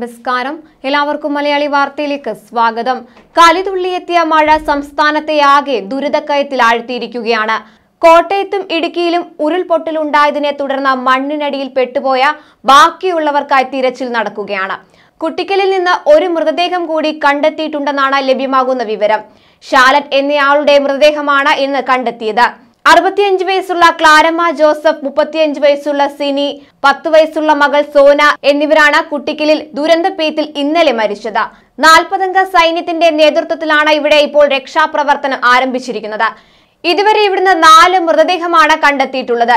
നമസ്കാരം എല്ലാവർക്കും മലയാളി വാർത്തയിലേക്ക് സ്വാഗതം. കാലിതുള്ളിയെത്തിയ മഴ സംസ്ഥാനത്തെ ആകെ ദുരിതക്കയത്തിൽ ആഴ്ത്തിയിരിക്കുകയാണ്. കോട്ടയത്തും ഇടുക്കിയിലും ഉരുൾപൊട്ടലുണ്ടായതിനെ തുടർന്ന് മണ്ണിനടിയിൽ പെട്ടുപോയ ബാക്കിയുള്ളവർക്കായി തിരച്ചിൽ നടക്കുകയാണ്. കുട്ടിക്കലിൽ നിന്ന് ഒരു മൃതദേഹം കൂടി കണ്ടെത്തിയിട്ടുണ്ടെന്നാണ് ലഭ്യമാകുന്ന വിവരം. ഷാലറ്റ് എന്നയാളുടെ മൃതദേഹമാണ് ഇന്ന് കണ്ടെത്തിയത്. 65 വയസ്സുള്ള ക്ലാരമ്മ ജോസഫ്, 35 വയസ്സുള്ള സിനി, 10 വയസ്സുള്ള മകൾ സോന എന്നിവരാണ് കുട്ടിക്കലിൽ ദുരന്തപീത്തിൽ ഇന്നലെ മരിച്ചത്. 40 അംഗ സൈന്യത്തിന്റെ നേതൃത്വത്തിലാണ് ഇവിടെ ഇപ്പോൾ രക്ഷാപ്രവർത്തനം ആരംഭിച്ചിരിക്കുന്നത്. ഇതുവരെ ഇവിടുന്ന് 4 മൃതദേഹമാണ് കണ്ടെത്തിയിട്ടുള്ളത്.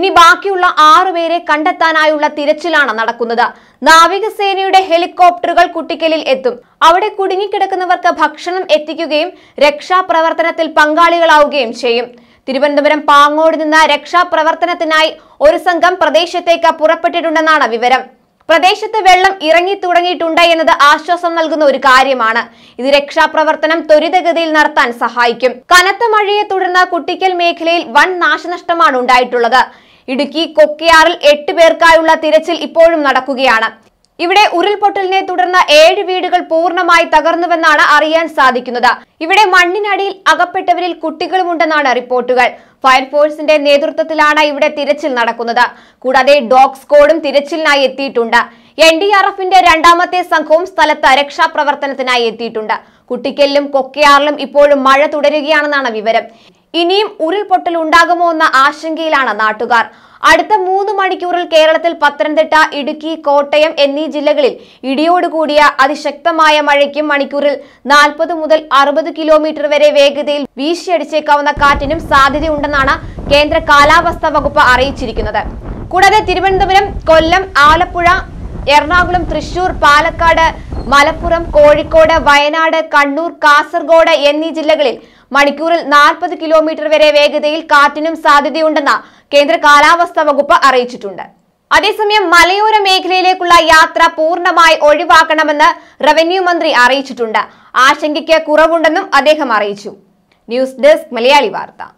ഇനി ബാക്കിയുള്ള 6 പേരെ കണ്ടെത്താനായുള്ള തിരച്ചിലാണ് നടക്കുന്നത്. നാവികസേനയുടെ ഹെലികോപ്റ്ററുകൾ കുട്ടിക്കലിൽ എത്തും. അവിടെ കുടുങ്ങിക്കിടക്കുന്നവർക്ക് ഭക്ഷണം എത്തിക്കുകയും രക്ഷാപ്രവർത്തനത്തിൽ പങ്കാളികളാവുകയും ചെയ്യും. തിരുവനന്തപുരം പാങ്ങോട് നിന്ന് രക്ഷാപ്രവർത്തനത്തിനായി ഒരു സംഘം പ്രദേശത്തേക്ക് പുറപ്പെട്ടിട്ടുണ്ടെന്നാണ് വിവരം. പ്രദേശത്ത് വെള്ളം ഇറങ്ങി തുടങ്ങിയിട്ടുണ്ട് എന്നത് ആശ്വാസം നൽകുന്ന ഒരു കാര്യമാണ്. ഇത് രക്ഷാപ്രവർത്തനം ത്വരിതഗതിയിൽ നടത്താൻ സഹായിക്കും. കനത്ത മഴയെ തുടർന്ന് കുട്ടിക്കൽ മേഖലയിൽ വൻ നാശനഷ്ടമാണ് ഉണ്ടായിട്ടുള്ളത്. ഇടുക്കി കൊക്കയാറിൽ 8 പേർക്കായുള്ള തിരച്ചിൽ ഇപ്പോഴും നടക്കുകയാണ്. ഇവിടെ ഉരുൾപൊട്ടലിനെ തുടർന്ന് 7 വീടുകൾ പൂർണ്ണമായി തകർന്നുവെന്നാണ് അറിയാൻ സാധിക്കുന്നത്. ഇവിടെ മണ്ണിനടിയിൽ അകപ്പെട്ടവരിൽ കുട്ടികളുമുണ്ടെന്നാണ് റിപ്പോർട്ടുകൾ. ഫയർഫോഴ്സിന്റെ നേതൃത്വത്തിലാണ് ഇവിടെ തിരച്ചിൽ നടക്കുന്നത്. കൂടാതെ ഡോഗ് സ്ക്വാഡും തിരച്ചിലിനായി എത്തിയിട്ടുണ്ട്. NDRFന്റെ 2-ാമത്തെ സംഘവും സ്ഥലത്ത് രക്ഷാപ്രവർത്തനത്തിനായി എത്തിയിട്ടുണ്ട്. കുട്ടിക്കലിലും കൊക്കയാറിലും ഇപ്പോഴും മഴ തുടരുകയാണെന്നാണ് വിവരം. ഇനിയും ഉരുൾപൊട്ടൽ ഉണ്ടാകുമോ എന്ന ആശങ്കയിലാണ് നാട്ടുകാർ. അടുത്ത 3 മണിക്കൂറിൽ കേരളത്തിൽ പത്തനംതിട്ട, ഇടുക്കി, കോട്ടയം എന്നീ ജില്ലകളിൽ ഇടിയോടുകൂടിയ അതിശക്തമായ മഴയ്ക്കും മണിക്കൂറിൽ 40 മുതൽ 60 കിലോമീറ്റർ വരെ വേഗതയിൽ വീശിയടിച്ചേക്കാവുന്ന കാറ്റിനും സാധ്യതയുണ്ടെന്നാണ് കേന്ദ്ര കാലാവസ്ഥാ വകുപ്പ് അറിയിച്ചിരിക്കുന്നത്. കൂടാതെ തിരുവനന്തപുരം, കൊല്ലം, ആലപ്പുഴ, എറണാകുളം, തൃശൂർ, പാലക്കാട്, മലപ്പുറം, കോഴിക്കോട്, വയനാട്, കണ്ണൂർ, കാസർഗോഡ് എന്നീ ജില്ലകളിൽ മണിക്കൂറിൽ 40 കിലോമീറ്റർ വരെ വേഗതയിൽ കാറ്റിനും സാധ്യതയുണ്ടെന്ന് കേന്ദ്ര കാലാവസ്ഥാ വകുപ്പ് അറിയിച്ചിട്ടുണ്ട്. അതേസമയം മലയോര മേഖലയിലേക്കുള്ള യാത്ര പൂർണ്ണമായി ഒഴിവാക്കണമെന്ന് റവന്യൂ മന്ത്രി അറിയിച്ചിട്ടുണ്ട്. ആശങ്കയ്ക്ക് കുറവുണ്ടെന്നും അദ്ദേഹം അറിയിച്ചു. ന്യൂസ് ഡെസ്ക് മലയാളി വാർത്ത.